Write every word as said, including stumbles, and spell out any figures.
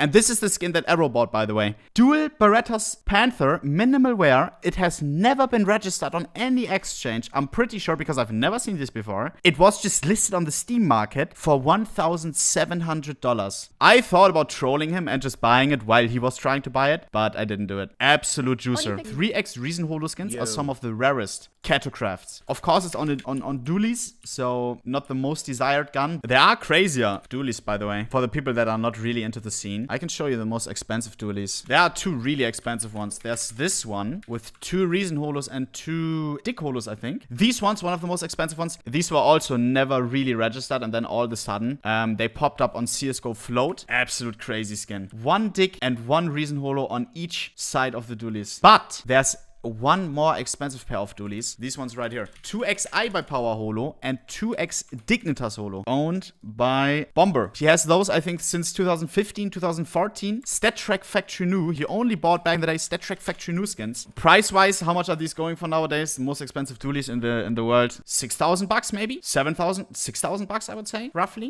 And this is the skin that Arrow bought, by the way. Dual Beretta's Panther Minimal Wear. It has never been registered on any exchange, I'm pretty sure, because I've never seen this before. It was just listed on the Steam market for one thousand seven hundred dollars. I thought about trolling him and just buying it while he was trying to buy it, but I didn't do it. Absolute juicer. three X Reason Holo skins Yo. are some of the rarest. Catocrafts. Of course, it's on, on, on dualies, so not the most desired gun. There are crazier dualies, by the way, for the people that are not really into the scene. I can show you the most expensive dualies. There are two really expensive ones. There's this one with two Reason Holos and two Dick Holos, I think. These ones, one of the most expensive ones. These were also never really registered, and then all of a sudden, um, they popped up on C S G O float. Absolute crazy skin. One Dick and one Reason Holo on each side of the dualies. But there's one more expensive pair of dualies. These ones right here. two X iBuyPower Holo and two X Dignitas Holo. Owned by Bomber. He has those, I think, since two thousand fifteen, two thousand fourteen. StatTrak Factory New. He only bought back in the day StatTrak Factory New skins. Price-wise, how much are these going for nowadays? The most expensive dualies in the in the world. six thousand bucks, maybe? seven thousand? six thousand bucks, I would say, roughly.